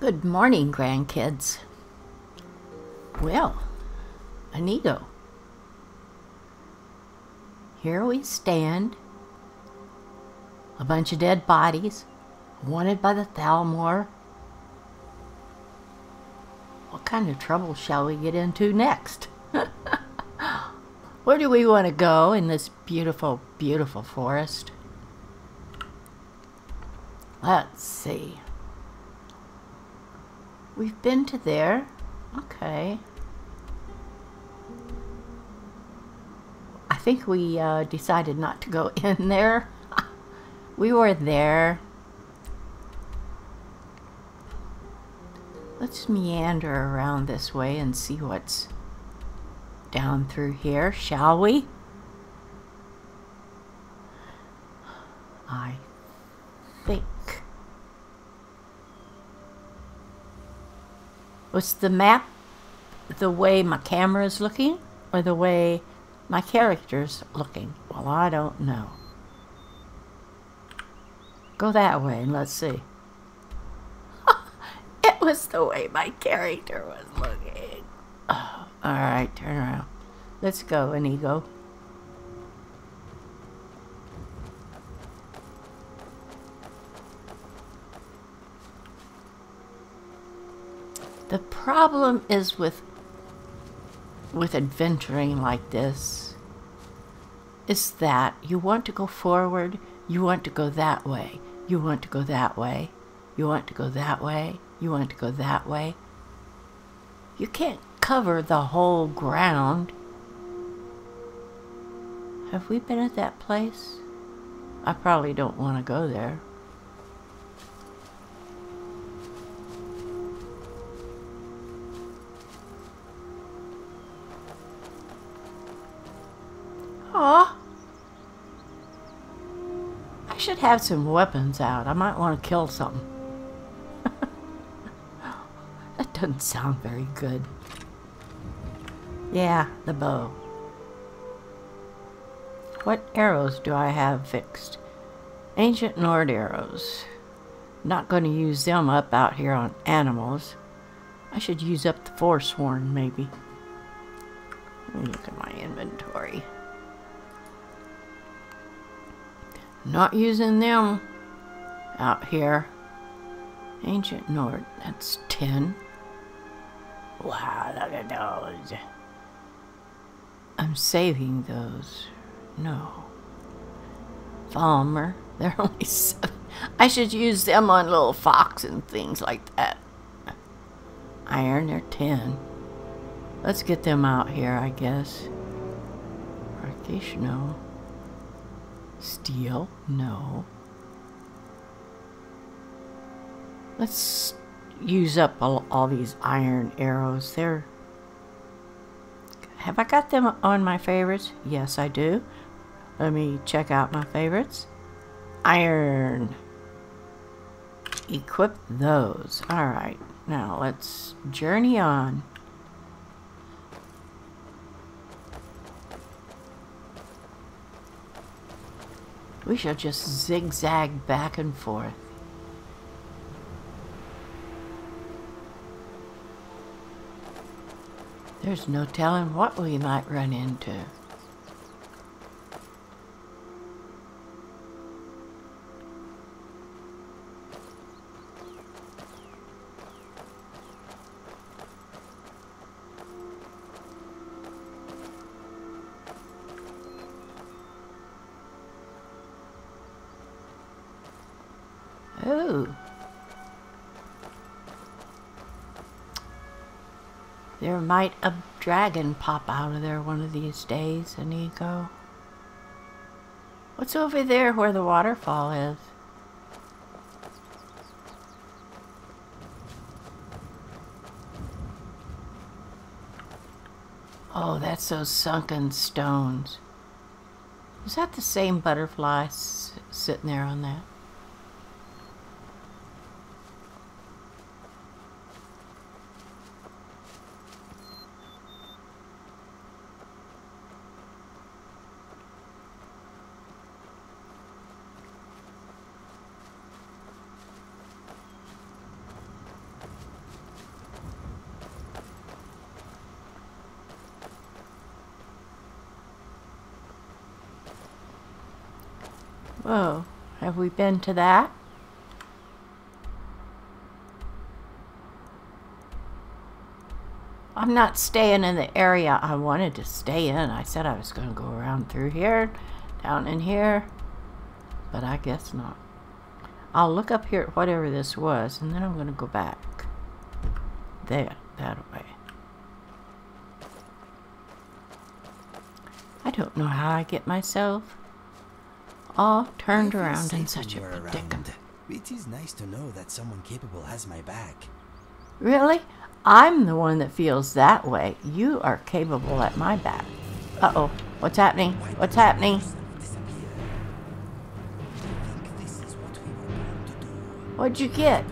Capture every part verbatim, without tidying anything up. Good morning, grandkids. Well, Inigo, here we stand, a bunch of dead bodies, wanted by the Thalmor. What kind of trouble shall we get into next? Where do we want to go in this beautiful, beautiful forest? Let's see. We've been to there. Okay. I think we uh, decided not to go in there. We were there. Let's meander around this way and see what's down through here, shall we? I think. Was the map the way my camera is looking, or the way my character's looking? Well, I don't know. Go that way and let's see. It was the way my character was looking. Oh, all right, turn around. Let's go, Inigo. The problem is with with adventuring like this is that you want to go forward, you want to go that way, you want to go that way, you want to go that way, you want to go that way. You can't cover the whole ground. Have we been at that place? I probably don't want to go there. Aw. I should have some weapons out. I might want to kill something. That doesn't sound very good. Yeah, the bow. What arrows do I have fixed? Ancient Nord arrows. Not going to use them up out here on animals. I should use up the Forsworn, maybe. Let me look at my inventory. Not using them out here. Ancient Nord, that's ten. Wow, look at those. I'm saving those. No. Falmer, they're only seven. I should use them on little fox and things like that. Iron, they're ten. Let's get them out here, I guess. Rakish, no. Steel? No. Let's use up all, all these iron arrows. They're... Have I got them on my favorites? Yes, I do. Let me check out my favorites. Iron. Equip those. Alright. Now, let's journey on. We shall just zigzag back and forth. There's no telling what we might run into. Oh. There might a dragon pop out of there one of these days, Inigo. What's over there where the waterfall is? Oh, that's those sunken stones. Is that the same butterfly s sitting there on that? Whoa, have we been to that? I'm not staying in the area I wanted to stay in. I said I was going to go around through here, down in here, but I guess not. I'll look up here at whatever this was, and then I'm going to go back there, that way. I don't know how I get myself all turned around in such a predicament. It is nice to know that someone capable has my back. Really? I'm the one that feels that way. You are capable at my back. Uh-oh. What's happening? What's happening? What'd you get?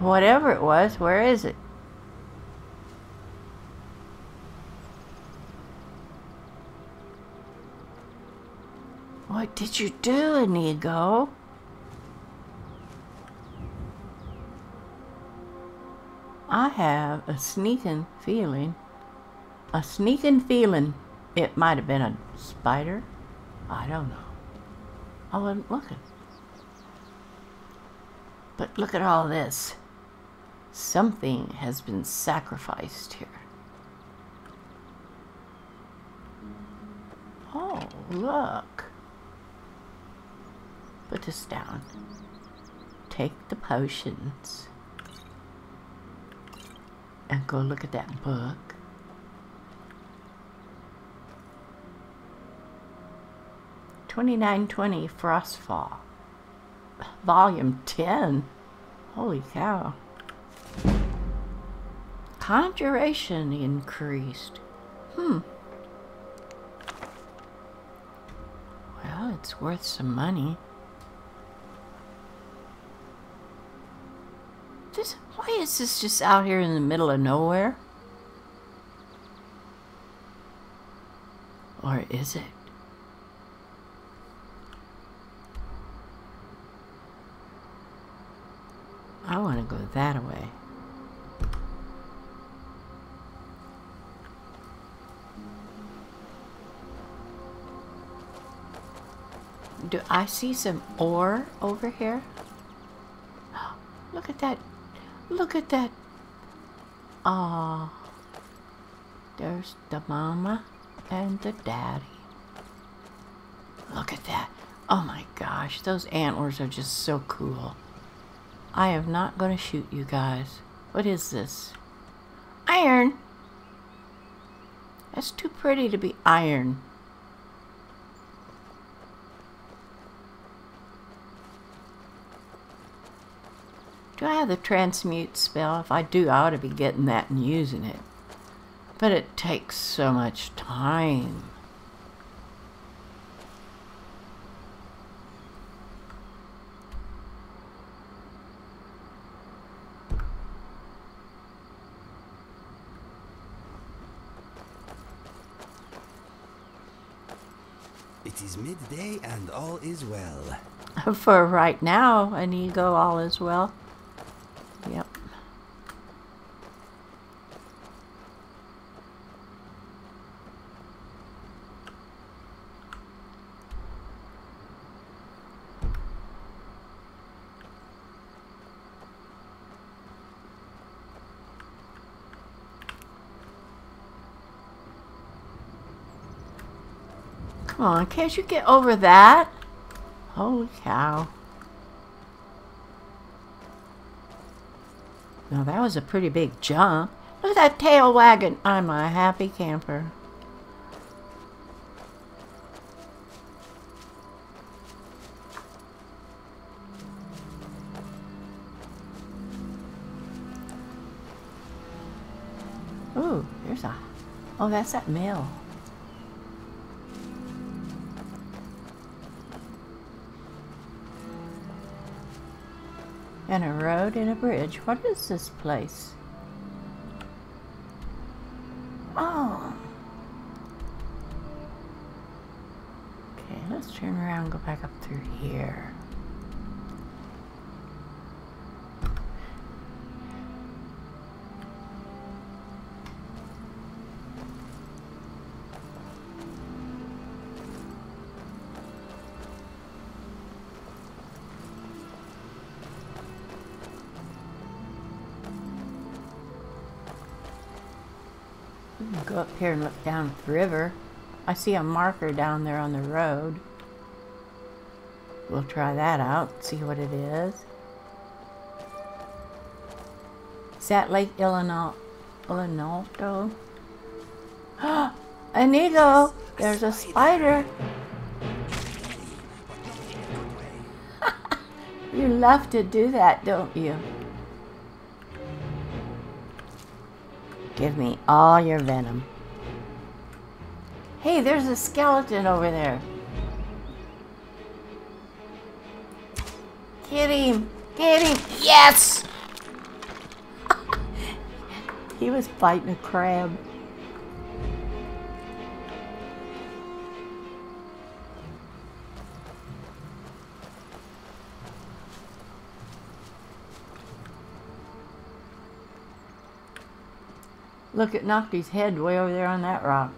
Whatever it was, where is it? What did you do, Inigo? I have a sneaking feeling, a sneaking feeling it might have been a spider. I don't know. I wasn't looking. But look at all this. Something has been sacrificed here. Oh, look. Put this down. Take the potions. And go look at that book. twenty-nine twenty Frostfall. Volume ten. Holy cow. Conjuration increased. Hmm. Well, it's worth some money. This, why is this just out here in the middle of nowhere? Or is it? I want to go that way. Do I see some ore over here? Oh, look at that. Look at that. Ah, oh, there's the mama and the daddy. Look at that. Oh my gosh, those antlers are just so cool. I am not going to shoot you guys. What is this? Iron. That's too pretty to be iron. Do I have the transmute spell? If I do, I ought to be getting that and using it. But it takes so much time. It is midday and all is well. For right now, Inigo, all is well. Yep. Come on, can't you get over that? Holy cow. Now that was a pretty big jump. Look at that tail wagon. I'm a happy camper. Ooh, there's a... Oh, that's that mill. And a road and a bridge. What is this place? Oh. Okay, let's turn around and go back up through here. go up here and look down at the river. I see a marker down there on the road. We'll try that out, see what it is. Is that Lake Illinois? Illinois? Inigo! There's a spider! You love to do that, don't you? Give me all your venom. Hey, there's a skeleton over there. Get him! Get him! Yes! He was fighting a crab. Look, it knocked his head way over there on that rock.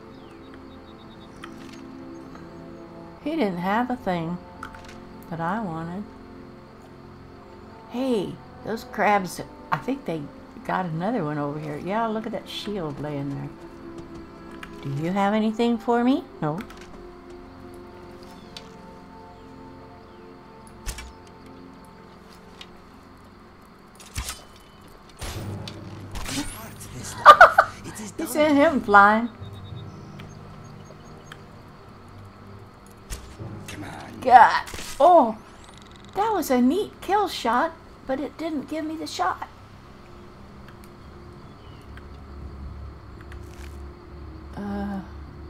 He didn't have a thing that I wanted. Hey, those crabs, I think they got another one over here. Yeah, look at that shield laying there. Do you have anything for me? No. You sent him flying. Come on. God. Oh, that was a neat kill shot, but it didn't give me the shot. Uh,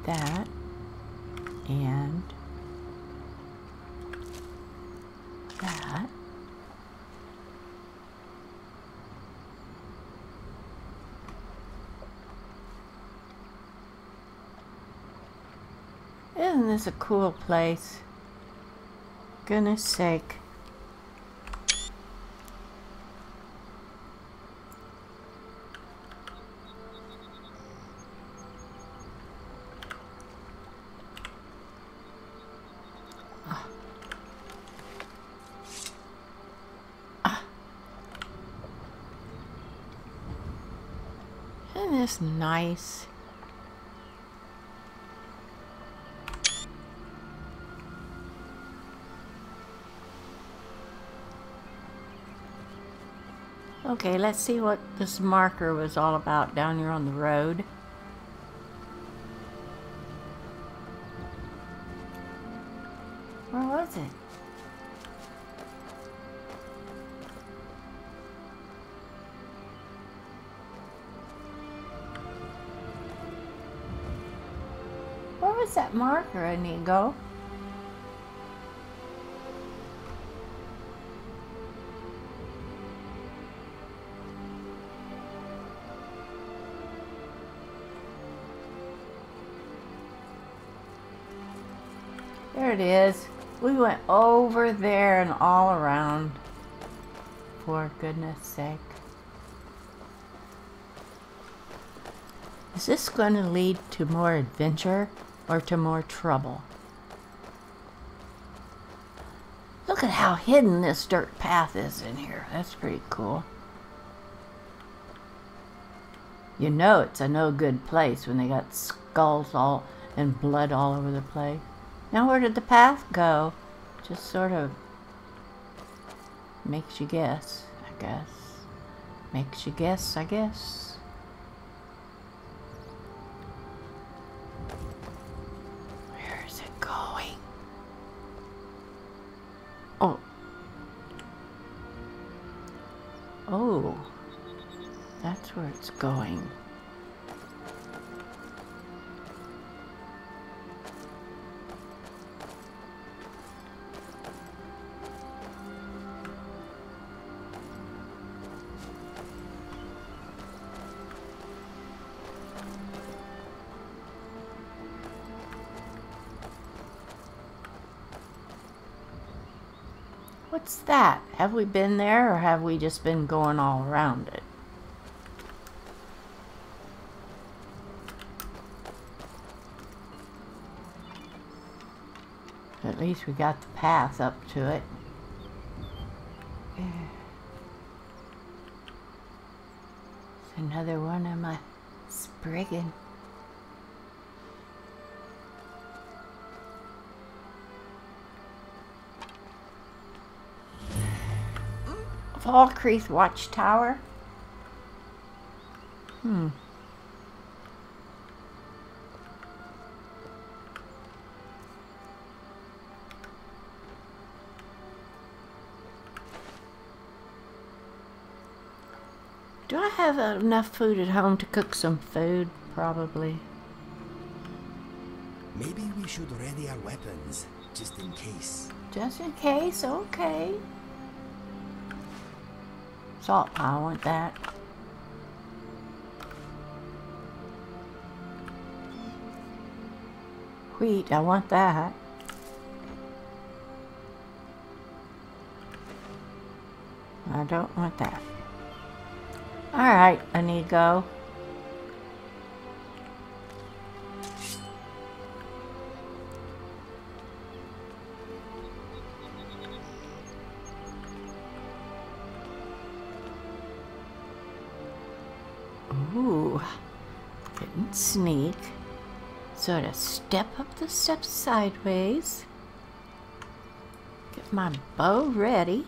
that and that. Isn't this a cool place? Goodness sake. Isn't this nice? Okay, let's see what this marker was all about down here on the road. Where was it? Where was that marker, Inigo? There it is. We went over there and all around. For goodness sake. Is this going to lead to more adventure or to more trouble? Look at how hidden this dirt path is in here. That's pretty cool. You know it's a no good place when they got skulls all and blood all over the place. Now where did the path go? Just sort of makes you guess, I guess. Makes you guess, I guess. Where is it going? Oh. Oh. That's where it's going. What's that? Have we been there or have we just been going all around it? At least we got the path up to it. There's another one of my spriggan. Falkreath Watchtower. Hmm. Do I have enough food at home to cook some food? Probably. Maybe we should ready our weapons, just in case. Just in case, okay. Salt pie, I want that. Wheat, I want that. I don't want that. Alright, Inigo. Ooh, didn't sneak. Sort of step up the steps sideways. Get my bow ready.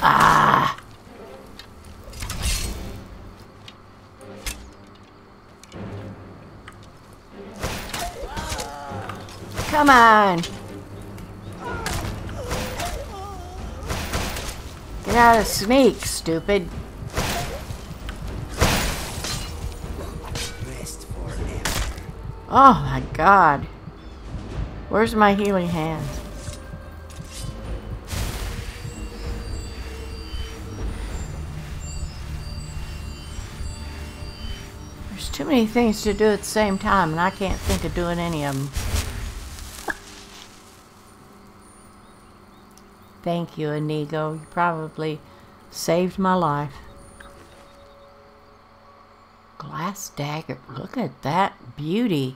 Ah! Come on! Get out of sneak, stupid! Oh my god! Where's my healing hand? Too many things to do at the same time, and I can't think of doing any of them. Thank you, Inigo. You probably saved my life. Glass dagger. Look at that beauty.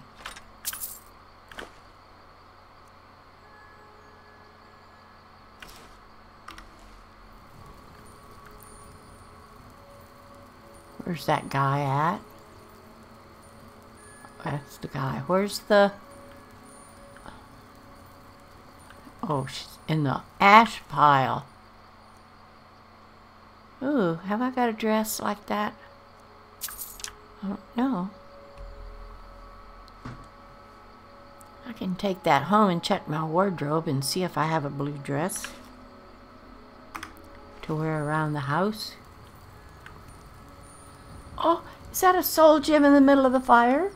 Where's that guy at? That's the guy. Where's the... Oh, she's in the ash pile. Ooh, have I got a dress like that? I don't know. I can take that home and check my wardrobe and see if I have a blue dress to wear around the house. Oh, is that a soul gem in the middle of the fire?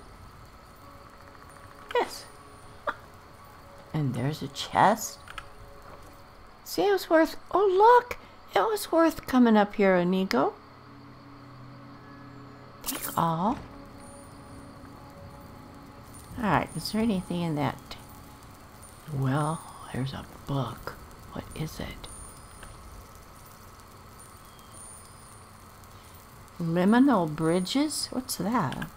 And there's a chest. See, it was worth... Oh, look! It was worth coming up here, Inigo. Take all. Alright, is there anything in that? Well, there's a book. What is it? Liminal bridges? What's that?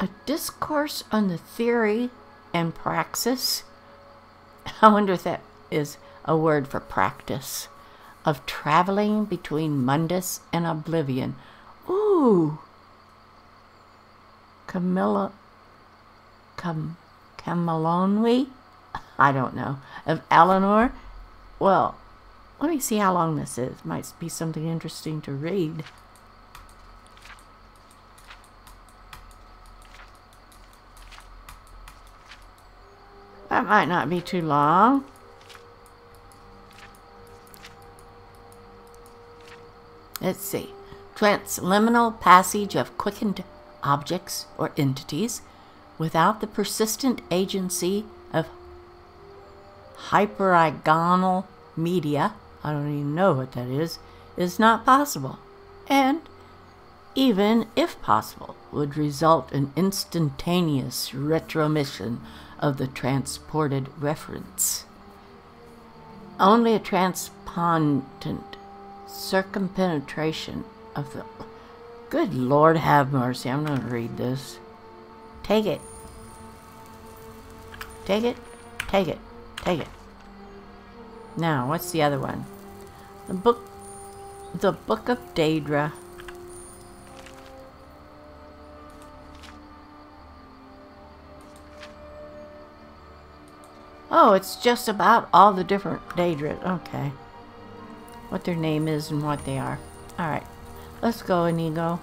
A discourse on the theory and praxis. I wonder if that is a word for practice of traveling between Mundus and Oblivion. Ooh, Camilla, Cam, Camilonwe. I don't know of Eleanor. Well, let me see how long this is. Might be something interesting to read. That might not be too long. Let's see. Transliminal passage of quickened objects or entities without the persistent agency of hyperigonal media, I don't even know what that is, is not possible, and even if possible, would result in instantaneous retromission of the transported reference. Only a transponent circumpenetration of the... Good Lord have mercy, I'm going to read this. Take it. Take it, take it, take it. Now, what's the other one? The book, the book of Daedra. Oh, it's just about all the different Daedra. Okay. What their name is and what they are. Alright. Let's go, Inigo.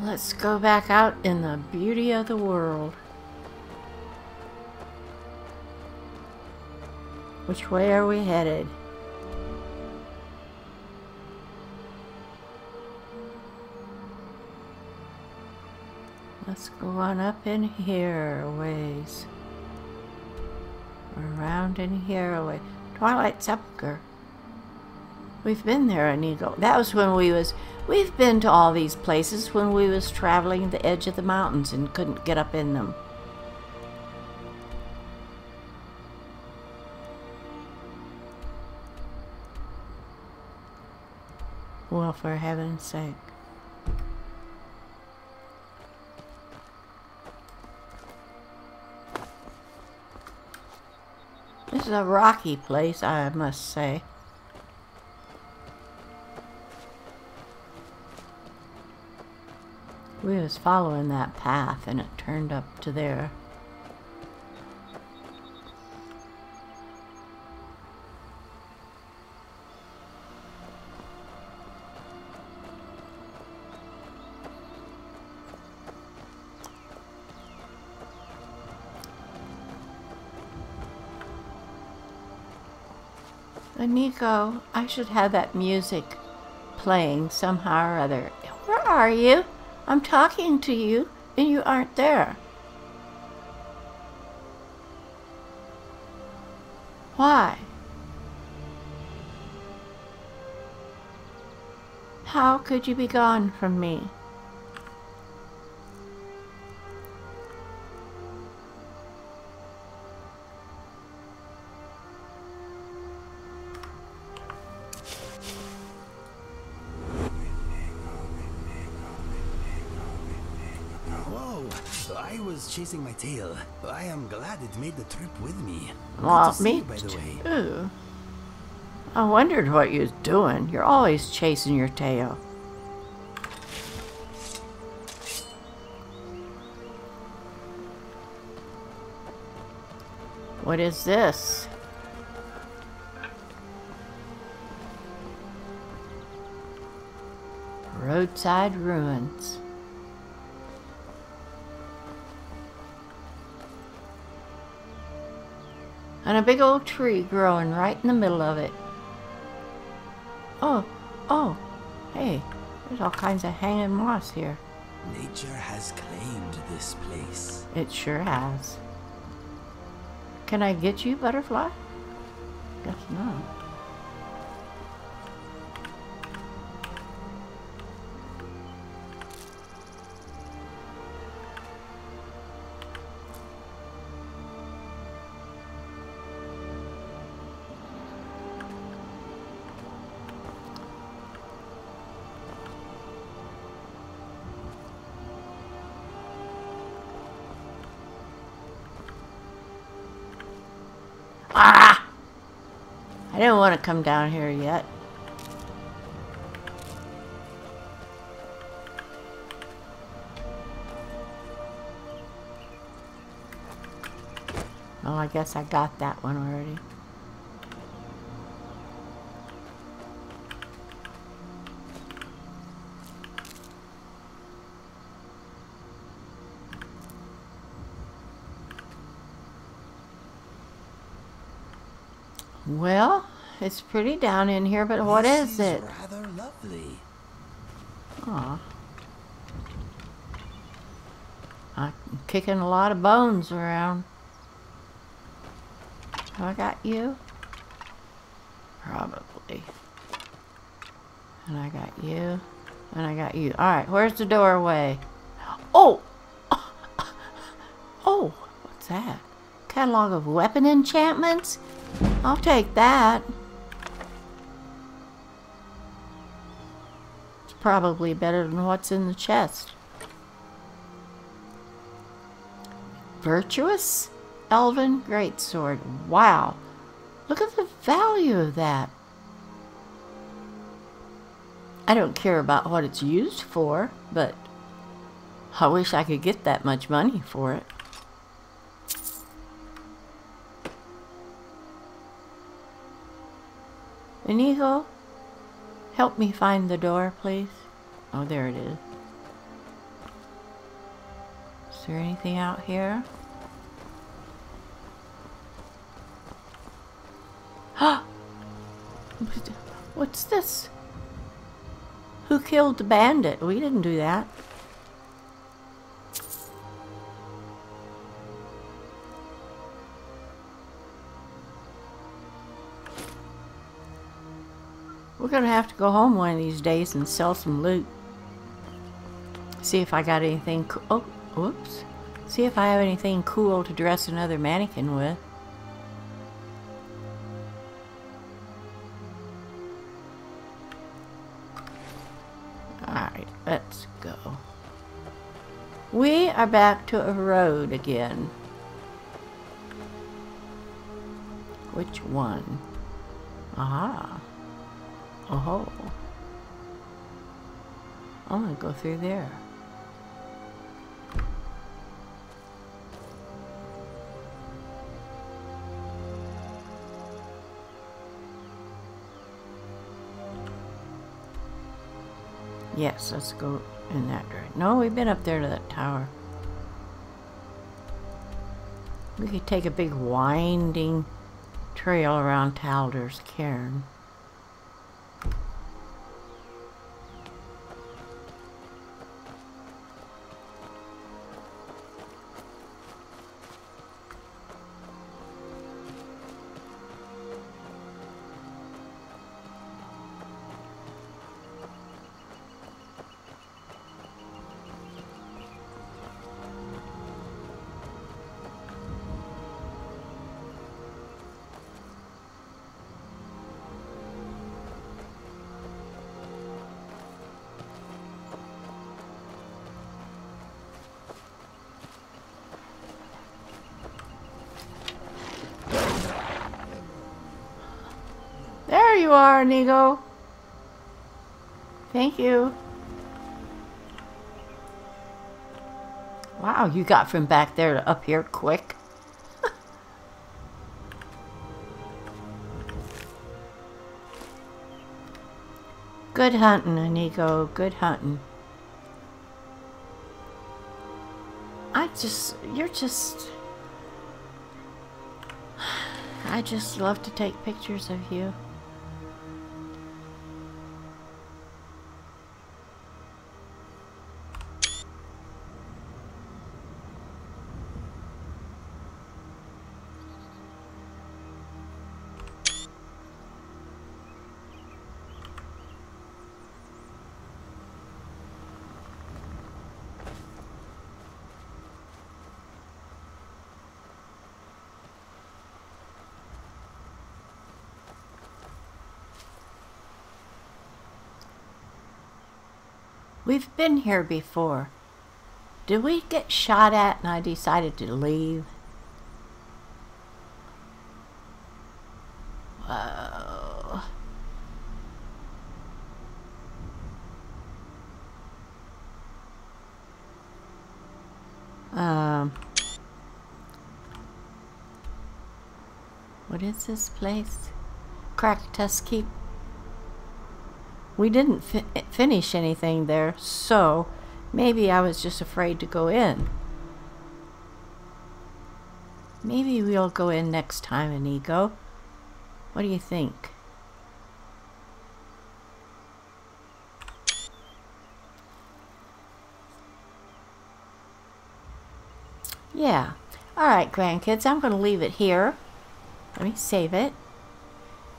Let's go back out in the beauty of the world. Which way are we headed? Let's go on up in here a ways. Around in here a way. Twilight Sepulchre. We've been there, Inigo. That was when we was... We've been to all these places when we was traveling the edge of the mountains and couldn't get up in them. Well, for heaven's sake. This is a rocky place, I must say. We was following that path and it turned up to there. Inigo, I should have that music playing somehow or other. Where are you? I'm talking to you, and you aren't there. Why? How could you be gone from me? Chasing my tail. I am glad it made the trip with me. Well, me too. I wondered what you was doing. You're always chasing your tail. What is this? Roadside Ruins. And a big old tree growing right in the middle of it. Oh, oh, hey, there's all kinds of hanging moss here. Nature has claimed this place. It sure has. Can I get you, butterfly? Guess not. I didn't want to come down here yet. Well, I guess I got that one already. Well, it's pretty down in here, but what is it? Rather lovely. Aw. I'm kicking a lot of bones around. Have I got you? Probably. And I got you. And I got you. Alright, where's the doorway? Oh! Oh! What's that? Catalog of weapon enchantments? I'll take that. It's probably better than what's in the chest. Virtuous Elven Greatsword. Wow. Look at the value of that. I don't care about what it's used for, but I wish I could get that much money for it. Inigo, help me find the door, please. Oh, there it is. Is there anything out here? Ah! What's this? Who killed the bandit? We didn't do that. We're going to have to go home one of these days and sell some loot. See if I got anything cool. Oh, whoops. See if I have anything cool to dress another mannequin with. Alright, let's go. We are back to a road again. Which one? Aha. Oh, I'm gonna go through there. Yes, let's go in that direction. No, we've been up there to that tower. We could take a big winding trail around Talder's Cairn. You are, Inigo. Thank you. Wow, you got from back there to up here quick. Good hunting, Inigo. Good hunting. I just, you're just, I just love to take pictures of you. We've been here before. Did we get shot at and I decided to leave? Whoa. Um. What is this place? Crack Tusk Keep. We didn't fi finish anything there, so maybe I was just afraid to go in. Maybe we'll go in next time, Inigo. What do you think? Yeah. Alright, grandkids, I'm going to leave it here. Let me save it.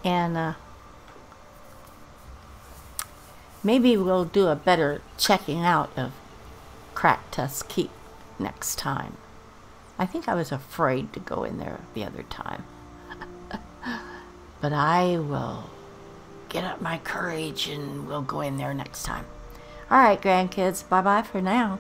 And, uh... maybe we'll do a better checking out of Crack Tusk Keep next time. I think I was afraid to go in there the other time. But I will get up my courage and we'll go in there next time. Alright, grandkids. Bye-bye for now.